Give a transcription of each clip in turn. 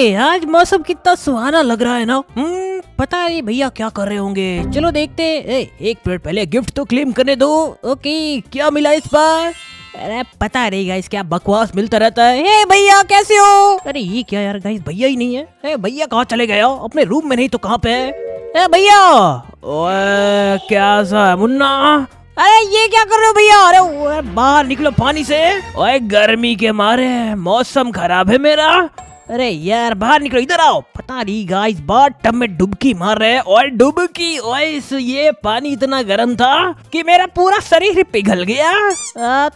अरे आज मौसम कितना सुहाना लग रहा है ना। पता है भैया क्या कर रहे होंगे, चलो देखते। एक मिनट पहले गिफ्ट तो क्लेम करने दो। ओके क्या मिला इस बार? अरे पता नहीं गाइस, क्या बकवास मिलता रहता है। हे भैया कैसे हो? अरे ये क्या यार गाइस, भैया ही नहीं है। भैया कहाँ चले गए हो? अपने रूम में नहीं तो कहाँ पे है भैया? ओए क्या सा है मुन्ना, अरे ये क्या कर रहे हो भैया? अरे बाहर निकलो पानी से। ओए गर्मी के मारे मौसम खराब है मेरा। अरे यार बाहर निकलो, इधर आओ। पता नहीं गाइस बाहर टब में डुबकी मार रहे हैं और डुबकी, और ये पानी इतना गर्म था कि मेरा पूरा शरीर पिघल गया।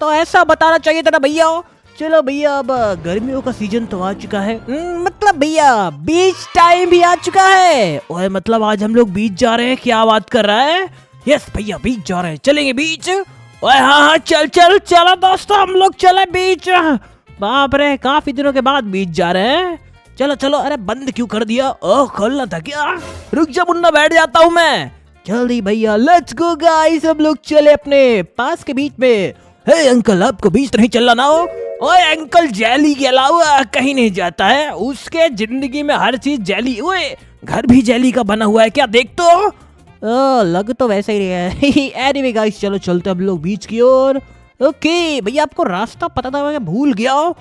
तो ऐसा बताना चाहिए था ना भैया। चलो भैया अब गर्मियों का सीजन तो आ चुका है, मतलब भैया बीच टाइम भी आ चुका है। और मतलब आज हम लोग बीच जा रहे हैं। क्या बात कर रहा है? यस भैया बीच जा रहे हैं, चलेंगे बीच। ओए हाँ, चल चल चलो दोस्तों हम लोग चले बीच। बाप रे काफी दिनों के बाद बीच जा रहे हैं, चलो चलो। अरे बंद क्यों कर दिया? ओह खोलना था क्या? रुक जा मुन्ना, बैठ जाता हूँ मैं। जल्दी भैया लेट्स गो गाइस, हम लोग चले अपने पास के बीच में। हे अंकल आपको बीच नहीं चलना ना हो। ओए अंकल जैली के अलावा कहीं नहीं जाता है, उसके जिंदगी में हर चीज जैली। ओए घर भी जैली का बना हुआ है क्या? देख तो लग तो वैसे ही है। एनीवे गाइस चलो चलते हम लोग बीच की ओर। ओके भैया आपको रास्ता पता था, मैं भूल गया हो।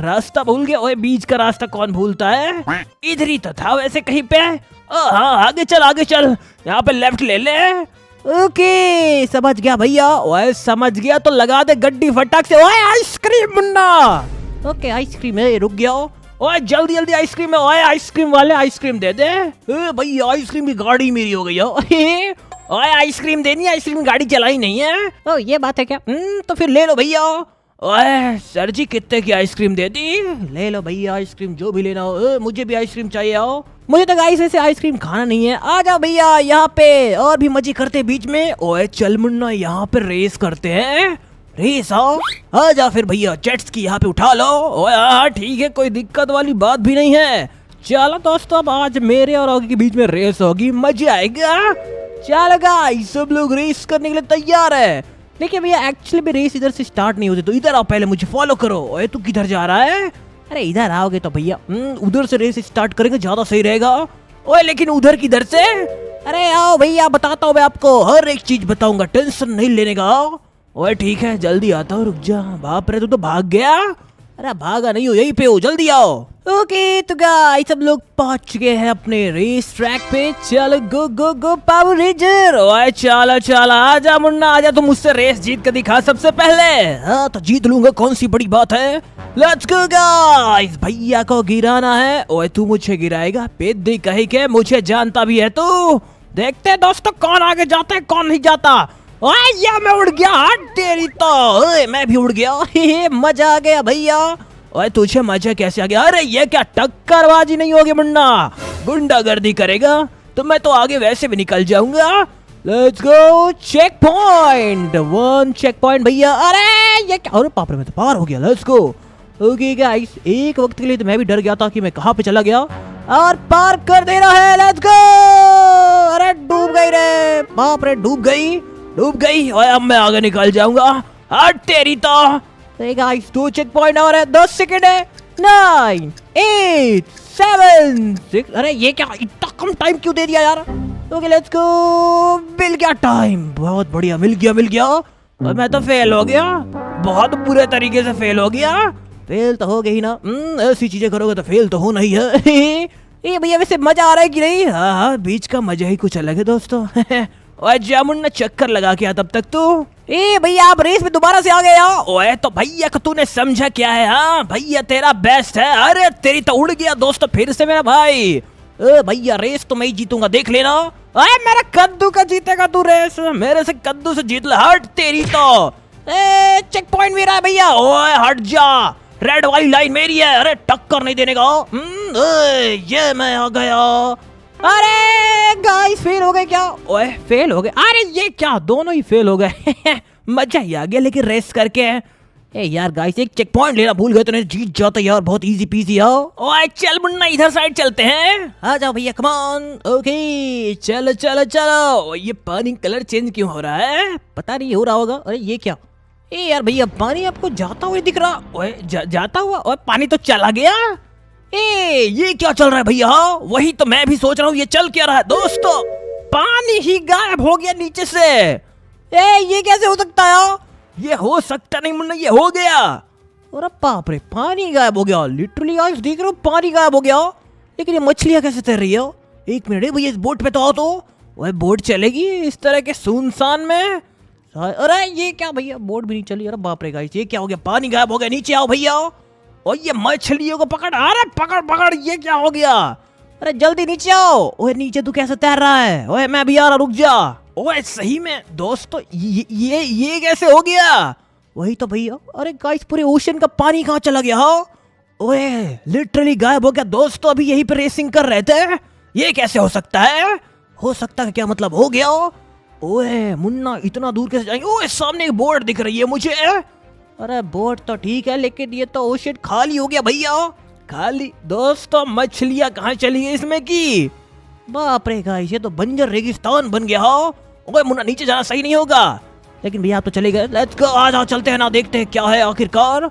रास्ता भूल गया? ओए बीच का रास्ता कौन भूलता है, इधर ही तो था वैसे कहीं पे। हाँ आगे चल आगे चल, यहाँ पे लेफ्ट ले ले। ओके समझ गया भैया। ओए समझ गया तो लगा दे गड्डी फटाक से। ओए आइसक्रीम मुन्ना। ओके आइसक्रीम है, रुक गया हो। ओए जल्दी जल्दी आइसक्रीम है। ओए आइसक्रीम वाले आइसक्रीम दे दे। भैया आइसक्रीम की गाड़ी मेरी हो गई हो। ओए आइसक्रीम देनी है, आइसक्रीम गाड़ी चलाई नहीं है। ओ ये बात है क्या? तो फिर ले लो भैया। ओए सर जी कितने की आइसक्रीम दे दी? ले लो भैया आइसक्रीम जो भी लेना हो। मुझे भी आइसक्रीम चाहिए। आओ, मुझे तो गाइस ऐसे आइसक्रीम खाना नहीं है। आ जाओ भैया यहाँ पे और भी मजे करते बीच में। ओए चल मुन्ना यहाँ पे रेस करते हैं। रेस आओ, आ जाओ फिर भैया। जेट्स की यहाँ पे उठा लो। ओए ठीक है, कोई दिक्कत वाली बात भी नहीं है। चलो दोस्तों अब आज मेरे और ऑगी के बीच में रेस होगी, मजा आएगा। चलो गाइस सब लोग रेस करने के लिए तैयार है। लेकिन भैया एक्चुअली में रेस इधर से स्टार्ट नहीं होती, तो इधर आओ पहले, मुझे फॉलो करो। ओए तू किधर जा रहा है? अरे इधर आओगे तो भैया उधर से रेस स्टार्ट करेंगे, ज्यादा सही रहेगा। ओए लेकिन उधर किधर से? अरे आओ भैया बताता हूँ मैं आपको, हर एक चीज बताऊंगा, टेंशन नहीं लेने का। ओए ठीक है जल्दी आता हूँ, रुक जा। बाप रे तू तो भाग गया। अरे भागा नहीं हो, यही पे हो, जल्दी आओ। ओके तो गाइस सब लोग पहुंच गए हैं अपने रेस ट्रैक पे। चलो गो गो गो पावर रेंजर। ओए चलो चलो आजा मुन्ना आजा, तुम मुझसे रेस जीत कर दिखा सबसे पहले। हाँ तो जीत लूंगा, कौन सी बड़ी बात है। लेट्स गो गाइस, भैया को गिराना है। ओए तू मुझे गिराएगा पेदी कहीं के, मुझे जानता भी है तू। देखते है दोस्तों कौन आगे जाता है कौन नहीं जाता। ओए या मैं उड़ गया, हट तेरी तो। ओए मैं भी उड़ गया। मजा आ गया भैया। ओए तुझे मजा कैसे आ गया? अरे ये क्या टक्करबाजी नहीं होगी मुन्ना, गुंडागर्दी करेगा तो मैं तो आगे वैसे भी निकल जाऊंगा। Let's go checkpoint one, checkpoint भैया। अरे ये क्या, अरे बाप रे मैं तो पार हो गया। Let's go. ओके गाइस एक वक्त के लिए तो मैं भी डर गया था कि मैं कहाँ पे चला गया, और पार कर देना है। Let's go. अरे डूब गई रे, बाप रे डूब गई डूब गई। और अब मैं आगे निकल जाऊंगा, हट तेरी तो। गाइस दो चेक पॉइंट और है, 10 सेकंड है। 9 8 7 6। अरे ये क्या इतना कम टाइम क्यों दे दिया यार? ओके लेट्स गो, मिल गया टाइम, बहुत बढ़िया, मिल गया। और मैं तो फेल हो गया, बहुत बुरे तरीके से फेल हो गया। फेल तो हो गई ना, ऐसी चीजें करोगे तो फेल तो होना ही है। ये भैया वैसे मजा आ रहा है कि नहीं? हाँ, बीच का मजा ही कुछ अलग है दोस्तों। ओए जामुन ने चक्कर लगा के आ तब तक तो। ए भैया आप रेस में दोबारा से आ गए हो। ओए तो भैया को तूने समझा क्या है? हाँ भैया तेरा बेस्ट है। अरे तेरी तो उड़ गया दोस्तों फिर से मेरा भाई। भैया रेस तो मैं ही जीतूंगा देख लेना। अरे मेरा कद्दू का जीतेगा तू रेस, मेरे से कद्दू से जीत ले, हट तेरी तो। ए चेक पॉइंट मेरा है भैया। ओए हट जा, रेड वाली लाइन मेरी है। अरे टक्कर नहीं देने का। ये मैं आ गया। अरे गाइस फेल हो गए क्या? ओए फेल हो गए। अरे ये क्या दोनों ही फेल हो गए। मजा ही आ गया लेकिन रेस करके। ए यार गाइस एक चेक पॉइंट लेना भूल गए तो नहीं जीत जाता यार, बहुत इजी पीजी हो। ओए चल मुन्ना इधर साइड चलते हैं, आ जाओ भैया कम ऑन। ओके चलो चलो चलो। ये पानी कलर चेंज क्यों हो रहा है? पता नहीं हो रहा होगा। अरे ये क्या? ए यार भैया पानी आपको जाता हुआ दिख रहा। ओए जाता हुआ और पानी तो चला गया। ए ये क्या चल रहा है भैया? वही तो मैं भी सोच रहा हूँ, ये चल क्या रहा है? दोस्तों पानी ही गायब हो गया नीचे से। ए ये कैसे हो सकता है? ये हो सकता नहीं मुन्ना, ये हो गया। और बाप रे पानी गायब हो गया, लिटरली गाइस देख रहे हो पानी गायब हो गया। लेकिन ये मछलियाँ कैसे तैर रही है? एक मिनट भैया इस बोट पे तो आओ तो। वह बोट चलेगी इस तरह के सुनसान में? अरे ये क्या भैया बोट भी नहीं चली। अरे बाप रे गाइस ये क्या हो गया? पानी गायब हो गया, नीचे आओ भैया। और ये मछलियों को पकड़, अरे पकड़ पकड़, ये क्या हो गया? अरे जल्दी नीचे आओ। ओए नीचे तू कैसे तैर रहा है? ओए मैं भी आ रहा, रुक जा। ओए सही में दोस्तों ये कैसे हो गया? वही तो भैया, अरे गाइस पूरे ओशन का पानी कहाँ चला गया? ओए लिटरली गायब हो गया। दोस्तों अभी यहीं पर रेसिंग कर रहे थे, ये कैसे हो सकता है? हो सकता है क्या मतलब हो गया? ओए मुन्ना इतना दूर कैसे जाएंगे? ओए सामने एक बोट दिख रही है मुझे। अरे बोट तो ठीक है, लेकिन ये तो ओशिट खाली हो गया भैया, खाली। दोस्तों मछलियाँ कहाँ चली है इसमें की? बाप रे गाइस ये तो बंजर रेगिस्तान बन गया हो। ओए मुन्ना नीचे जाना सही नहीं होगा, लेकिन भैया आप तो चले गए। लेट्स गो, आ जाओ चलते हैं ना, देखते हैं क्या है आखिरकार।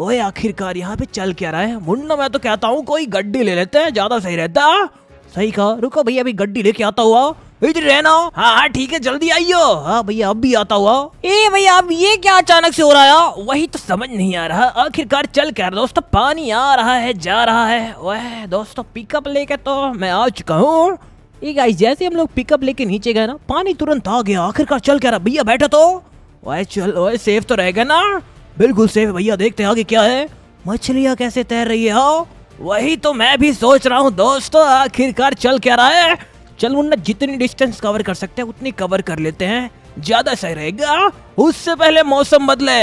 ओए आखिरकार यहाँ पे चल क्या रहा है? मुन्ना मैं तो कहता हूँ कोई गड्डी ले लेते हैं, ज्यादा सही रहता। सही कहा, रुको भैया अभी गड्डी लेके आता हुआ, इधर रहना। हाँ हाँ ठीक है, जल्दी आइयो। हाँ भैया अब भी आता हुआ। ए भैया अब ये क्या अचानक से हो रहा है? वही तो समझ नहीं आ रहा आखिरकार चल क्या रहा। दोस्तों पानी आ रहा है, जा रहा है। वह दोस्तों पिकअप लेके तो मैं आ चुका हूँ। जैसे हम लोग पिकअप लेके नीचे गए ना, पानी तुरंत आ गया। आखिरकार चल क्या रहा? भैया बैठो तो। वह चल, वह सेफ तो रहेगा ना? बिल्कुल सेफ भैया, देखते हैं आगे क्या है। मछलियाँ कैसे तैर रही है? वही तो मैं भी सोच रहा हूँ दोस्तों, आखिरकार चल क्या रहा है? चल मुन्ना जितनी डिस्टेंस कवर कर सकते हैं उतनी कवर कर लेते हैं, ज्यादा सही रहेगा, उससे पहले मौसम बदले।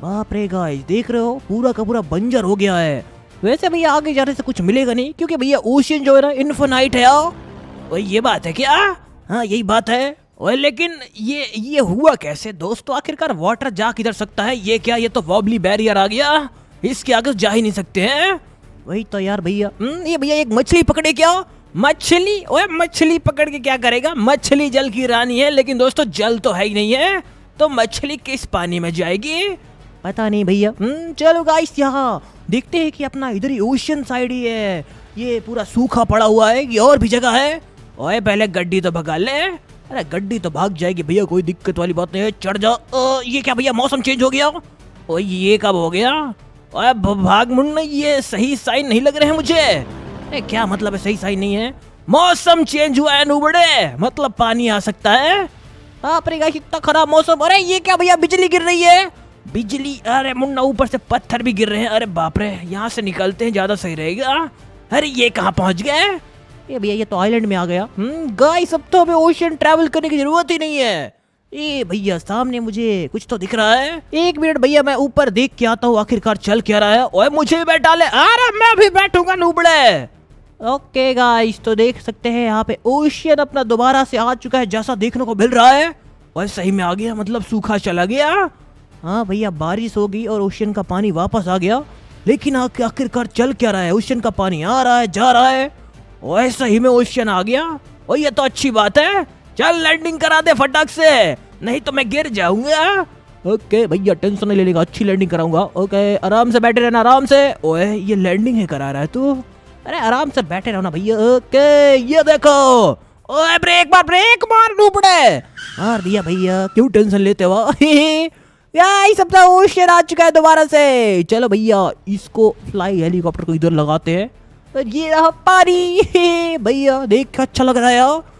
बाप रे गाइस देख रहे हो पूरा का पूरा बंजर हो गया है। वैसे भैया आगे जाने से कुछ मिलेगा नहीं, क्योंकि भैया ओशियन जो है ना इन्फिनाइट है। और ये बात है क्या? हाँ यही बात है। और लेकिन ये हुआ कैसे दोस्तों? आखिरकार वाटर जा किधर सकता है? ये क्या, ये तो वॉबली बैरियर आ गया, इसके आगे जा ही नहीं सकते हैं। वही तो यार भैया, ये भैया एक मछली पकड़े क्या? मछली? ओए मछली पकड़ के क्या करेगा? मछली जल की रानी है, लेकिन दोस्तों जल तो है ही नहीं है, तो मछली किस पानी में जाएगी? पता नहीं भैया। चलो गाइस यहाँ देखते हैं कि अपना इधर ही ओशियन साइड ही है, ये पूरा सूखा पड़ा हुआ है, ये और भी जगह है। ओए पहले गड्डी तो भगा ले। अरे गड्डी तो भाग जाएगी भैया, कोई दिक्कत वाली बात नहीं है, चढ़ जाओ। ये क्या भैया मौसम चेंज हो गया? ओए ये कब हो गया? ओए भाग मुन्ना, ये सही साइन नहीं लग रहे हैं मुझे। क्या मतलब है सही सही नहीं है? मौसम चेंज हुआ है नूबड़े, मतलब पानी आ सकता है। बाप रे गाइस इतना खराब मौसम। अरे ये क्या भैया बिजली गिर रही है? बिजली? अरे मुन्ना ऊपर से पत्थर भी गिर रहे हैं। अरे बाप रे यहाँ से निकलते हैं, ज्यादा सही रहेगा। अरे ये कहाँ पहुँच गए? ये भैया ये तो आइलैंड में आ गया। गाइस अब तो हमें ओशियन ट्रैवल करने की जरूरत ही नहीं है। ए भैया सामने मुझे कुछ तो दिख रहा है, एक मिनट भैया मैं ऊपर देख के आता हूँ आखिरकार चल क्या रहा है। ओए मुझे भी बैठा ले। अरे मैं भी बैठूंगा नूबड़े। ओके गाइस तो देख सकते हैं यहाँ पे ओशियन अपना दोबारा से आ चुका है, जैसा देखने को मिल रहा है। और सही में आ गया, मतलब सूखा चला गया। हाँ भैया बारिश हो गई और ओशियन का पानी वापस आ गया। लेकिन आखिरकार चल क्या रहा है? ओशियन का पानी आ रहा है, जा रहा है। और सही में ओशियन आ गया, और ये तो अच्छी बात है। चल लैंडिंग करा दे फटाक से, नहीं तो मैं गिर जाऊंगा। ओके भैया टेंशन नहीं लेगा, अच्छी लैंडिंग कराऊंगा। ओके आराम से बैठे रहना, आराम से। ओए ये लैंडिंग है करा रहा है तू? अरे आराम से बैठे रहो ना भैया। ओके ये देखो। ओए ब्रेक मार नूबड़े। मार दिया भैया, क्यों टेंशन लेते हो? गाइस अपना ओशियन आ चुका है दोबारा से। चलो भैया इसको फ्लाई हेलीकॉप्टर को इधर लगाते हैं। और ये रहा पानी भैया, देख के अच्छा लग रहा है।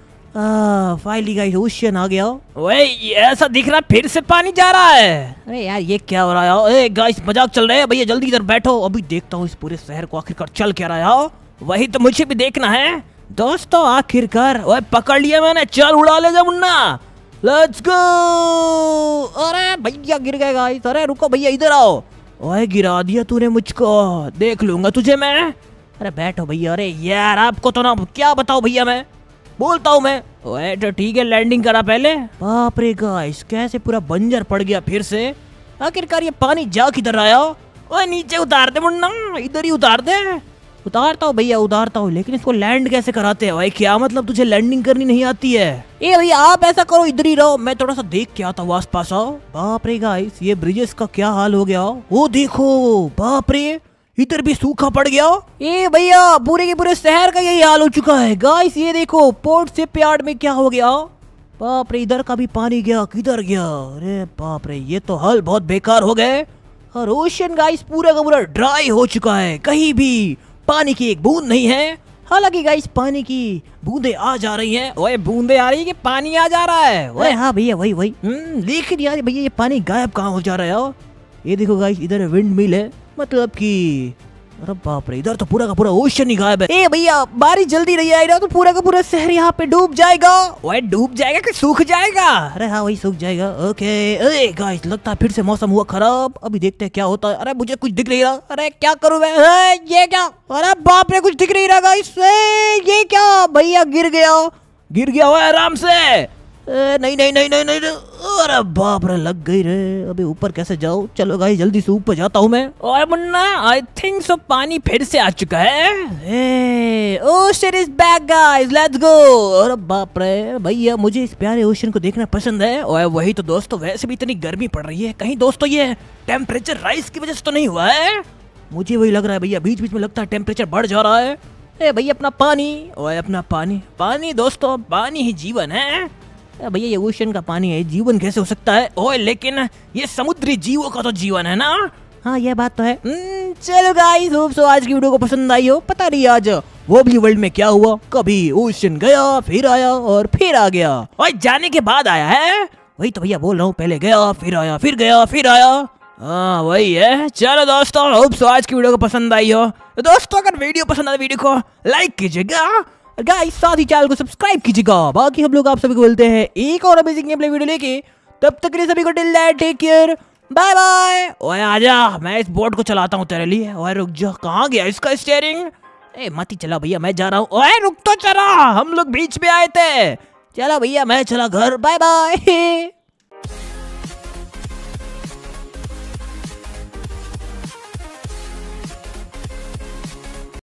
फाइनली गाइस ओशियन आ गया। ओए ऐसा दिख रहा है फिर से पानी जा रहा है। अरे यार ये क्या हो रहा है? गाइस मजाक चल रहा है। भैया जल्दी इधर बैठो, अभी देखता हूँ इस पूरे शहर को आखिरकार चल क्या रहा है। वही तो मुझे भी देखना है दोस्तों आखिरकार। ओए पकड़ लिया मैंने, चल उड़ा ले जा मुन्ना, लेट्स गो। अरे भैया गिर गए गाइस। अरे रुको भैया इधर आओ। ओए गिरा दिया तूने मुझको, देख लूंगा तुझे मैं। अरे बैठो भैया। अरे यार आपको तो ना क्या बताओ भैया, मैं बोलता हूँ मैं। ओए तो ठीक है लैंडिंग करा पहले। बाप रे गाइस कैसे पूरा बंजर पड़ गया फिर से। आखिरकार ये पानी जा किधर आया? ओए नीचे उतार दे मुन्ना, इधर ही उतार दे। उतारता हूँ भैया उतारता हूँ, लेकिन इसको लैंड कैसे कराते हैं? भाई क्या मतलब तुझे लैंडिंग करनी नहीं आती है? ए भैया आप ऐसा करो इधर ही रहो, मैं थोड़ा सा देख के आता हूँ आस पास। आओ। बाप रे गाइस ये ब्रिजेस का क्या हाल हो गया? वो देखो बाप रे इधर भी सूखा पड़ गया। ए भैया पूरे के पूरे शहर का यही हाल हो चुका है। गाइस ये देखो पोर्ट से प्यार्ड में क्या हो गया। बाप रे इधर का भी पानी गया, किधर गया। अरे बाप रे ये तो हल बहुत बेकार हो गए। और ओशन गाइस पूरा का पूरा ड्राई हो चुका है, कहीं भी पानी की एक बूंद नहीं है। हालांकि गाइस पानी की बूंदे आ जा रही हैं। ओए बूंदे आ रही है कि पानी आ जा रहा है? ओए हाँ भैया वही वही। लेकिन यार भैया ये पानी गायब कहाँ हो जा रहा है? ये देखो गाइस इधर विंड मिल है, मतलब कि अरे बाप रे इधर तो पूरा का पूरा ओशन ही गायब है। ए भैया बारिश जल्दी नहीं आएगा तो पूरा का पूरा शहर यहाँ पे डूब जाएगा। ओए डूब जाएगा कि सूख जाएगा? अरे हाँ वही सूख जाएगा। ओके ए गाइस लगता है फिर से मौसम हुआ खराब, अभी देखते हैं क्या होता है। अरे मुझे कुछ दिख नहीं रहा, अरे क्या करूँ मैं। ये क्या, अरे बाप रे कुछ दिख नहीं रहा गाइस। ये क्या भैया गिर गया, गिर गया हुआ आराम से। नहीं नहीं नहीं नहीं नहीं, अरे बाप रे लग गई रे। अभी ऊपर कैसे जाओ, चलो गाइस जल्दी से ऊपर जाता हूँ मैं। ओए मुन्ना आई थिंक सो पानी फिर से आ चुका है। Ocean is back guys let's go. अरे बाप रे भैया मुझे इस प्यारे ओशन को देखना पसंद है। और वही तो दोस्तों, वैसे भी इतनी गर्मी पड़ रही है, कहीं दोस्तों ये टेम्परेचर राइज की वजह से तो नहीं हुआ है? मुझे वही लग रहा है भैया, बीच बीच में लगता है टेम्परेचर बढ़ जा रहा है। अरे भैया अपना पानी, ओए अपना पानी, पानी दोस्तों पानी ही जीवन है। भैया ये ओशन का पानी है, जीवन कैसे हो सकता है? ओए लेकिन ये समुद्री जीवों का तो जीवन है ना। हाँ ये बात तो है। चलो गाइस होप सो आज की वीडियो को पसंद आई हो। पता नहीं आज वो भी वर्ल्ड में क्या हुआ, कभी ओशन गया फिर आया और फिर आ गया। ओए जाने के बाद आया है, वही तो भैया बोल रहा हूँ, पहले गया फिर आया फिर गया फिर आया। हाँ वही है। चलो दोस्तों होप सो आज की वीडियो को पसंद आई हो। दोस्तों अगर वीडियो पसंद आए वीडियो को लाइक कीजिएगा, गाइस साथ ही चैनल को सब्सक्राइब कीजिएगा। बाकी हम लोग आप सभी को मिलते हैं एक और अमेजिंग गेम प्ले वीडियो लेके, तब तक के लिए सभी को till that take care, bye bye. ओए आजा मैं इस बोट को चलाता हूँ तेरे लिए। ओए रुक जा, कहाँ गया इसका स्टीयरिंग? ए मत ही चला भैया मैं जा रहा हूँ। ओए रुक तो चला, हम लोग बीच में आए थे। चला भैया मैं चला घर, बाय बाय।